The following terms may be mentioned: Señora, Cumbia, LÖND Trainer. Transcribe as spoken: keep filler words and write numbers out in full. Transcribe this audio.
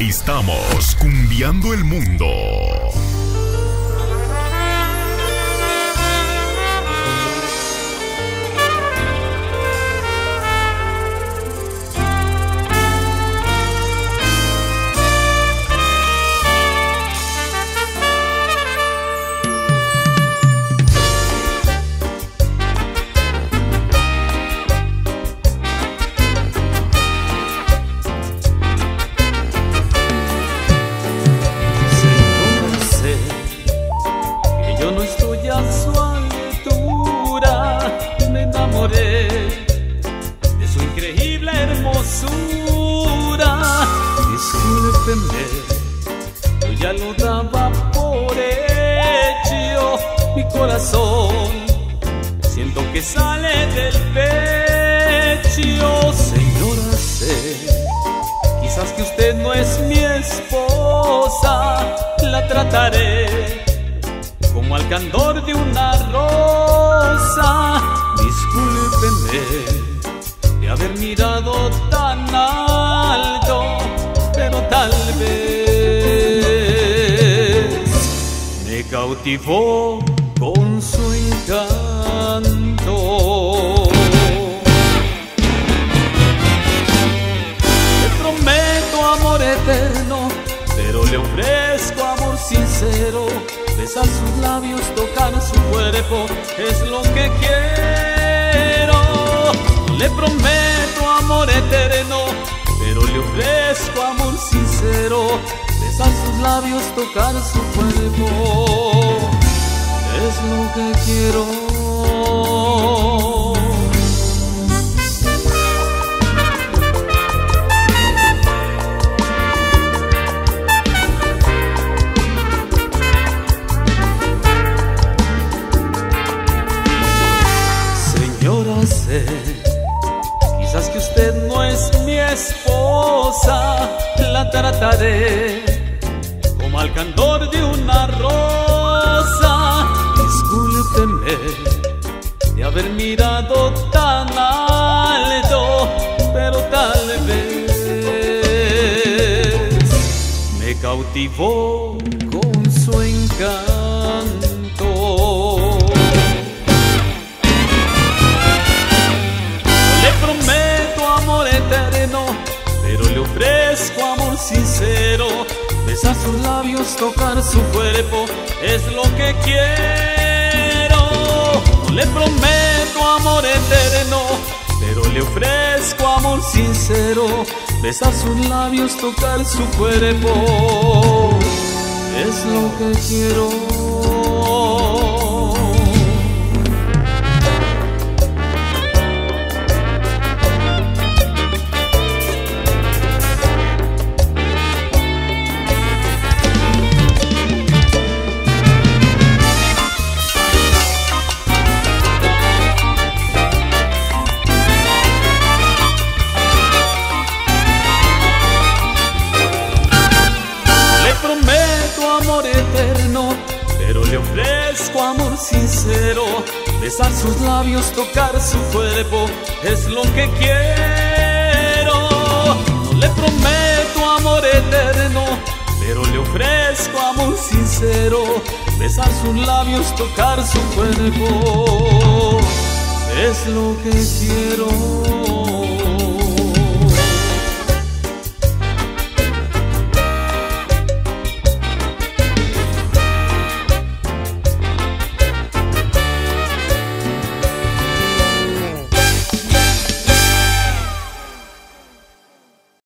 Estamos cumbiando el mundo. Yo ya lo daba por hecho, mi corazón siento que sale del pecho. Señora, sé, quizás que usted no es mi esposa, la trataré como al candor de una rosa. Discúlpeme de haber mirado tan alto, pero tal vez me cautivó con su encanto. Le prometo amor eterno, pero le ofrezco amor sincero. Besar sus labios, tocar su cuerpo, es lo que quiero. Le prometo amor eterno, pero le ofrezco amor sincero. Besar sus labios, tocar su cuerpo, es lo que quiero. La trataré como al candor de una rosa. Discúlpeme de haber mirado tan alto, pero tal vez me cautivó con su encanto. Le prometo amor eterno, pero le ofrezco amor sincero. Besar sus labios, tocar su cuerpo, es lo que quiero. Le prometo amor eterno, pero le ofrezco amor sincero. Besar sus labios, tocar su cuerpo, es lo que quiero. Amor sincero, besar sus labios, tocar su cuerpo, es lo que quiero. No le prometo amor eterno, pero le ofrezco amor sincero. Besar sus labios, tocar su cuerpo, es lo que quiero.